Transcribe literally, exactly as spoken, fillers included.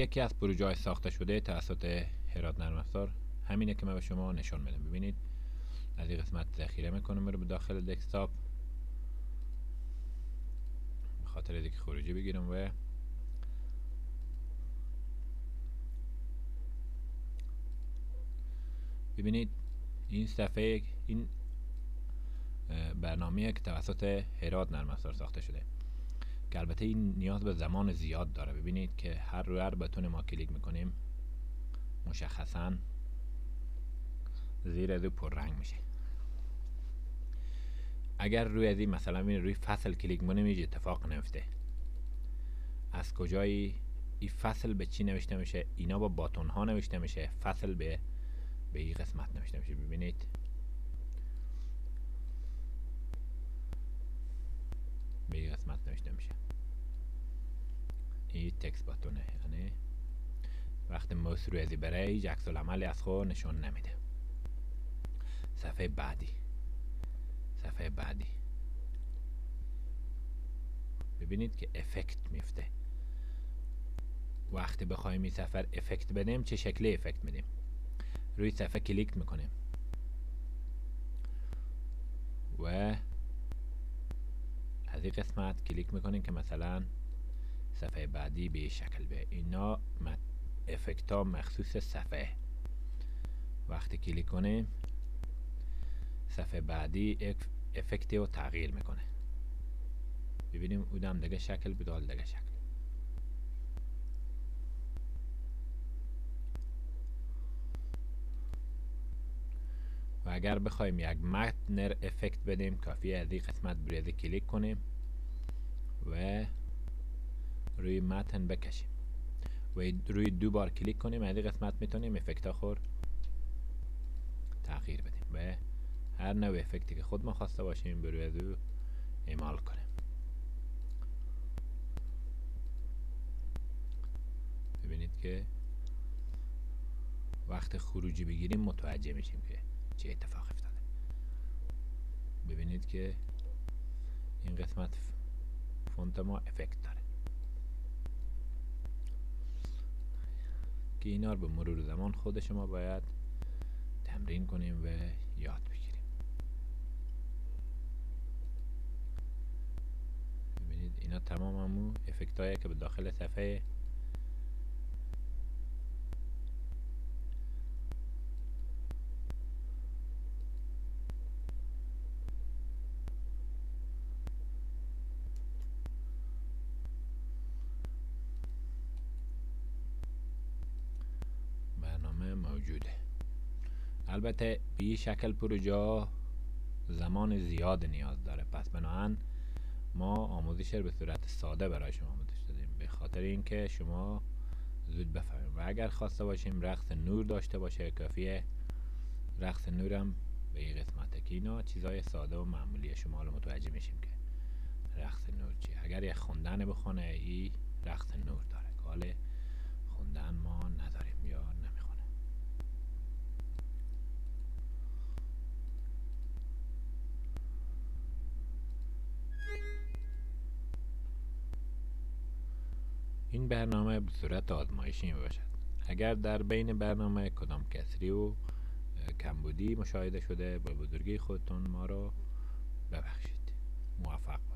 یکی از پروژه های ساخته شده توسط هرات نرم افزار همینه که من به شما نشون میدم. ببینید از این قسمت ذخیره میکنم رو به داخل دسکتاپ به خاطر اینکه خروجی بگیرم و ببینید این صفحه این برنامه که توسط هرات نرم افزار ساخته شده که البته این نیاز به زمان زیاد داره. ببینید که هر روی هر بتون ما کلیک میکنیم مشخصا زیر از پر رنگ میشه. اگر روی از این مثلا این روی فصل کلیک کنیم هیچ اتفاق نمیفته. از کجای این فصل به چی نوشته میشه؟ اینا با باتون ها نوشته میشه، فصل به به این قسمت نوشته میشه. ببینید به این قسمت نوشته میشه، این تکست باتونه، یعنی وقتی موس روی ازی بره هیچ عکس العملی از خود نشون نمیده. صفحه بعدی صفحه بعدی ببینید که افکت میفته. وقتی بخوایم این صفحه افکت بدیم چه شکلی افکت میدیم؟ روی صفحه کلیک میکنیم و از این قسمت کلیک میکنیم که مثلا صفحه بعدی به شکل به اینا افکت ها مخصوص صفحه. وقتی کلیک کنیم صفحه بعدی افکت رو تغییر میکنه. ببینیم اونم دیگه شکل بدال دیگه شکل. و اگر بخوایم یک متنر افکت بدیم کافیه از این قسمت بریزی کلیک کنیم و روی متن بکشیم و روی دو بار کلیک کنیم از این قسمت میتونیم افکت ها خور تغییر بدیم و هر نوع افکتی که خود ما خواسته باشیم بروی از او اعمال کنیم. ببینید که وقت خروجی بگیریم متوجه میشیم که چه اتفاق افتاده. ببینید که این قسمت فونت ما افکت داره که اینا رو به مرور زمان خود شما باید تمرین کنیم و یاد بگیریم. ببینید اینا تمام همون افکت هایی که به داخل صفحه موجوده. البته به این شکل پروژه زمان زیاد نیاز داره، پس بنابراین ما آموزش رو به صورت ساده برای شما آموزش دادیم به خاطر اینکه شما زود بفهمید. و اگر خواسته باشیم رقص نور داشته باشه کافیه رقص نورم به این قسمت که اینا چیزای ساده و معمولی شما رو متوجه میشیم که رقص نور چیه. اگر یک خوندن بخونه این رقص نور داره که حال خوندن ما نداریم یا نمیخونیم. این برنامه به صورت آزمایشی میباشد. اگر در بین برنامه کدام کسری و کمبودی مشاهده شده به بزرگی خودتون ما رو ببخشید. موفق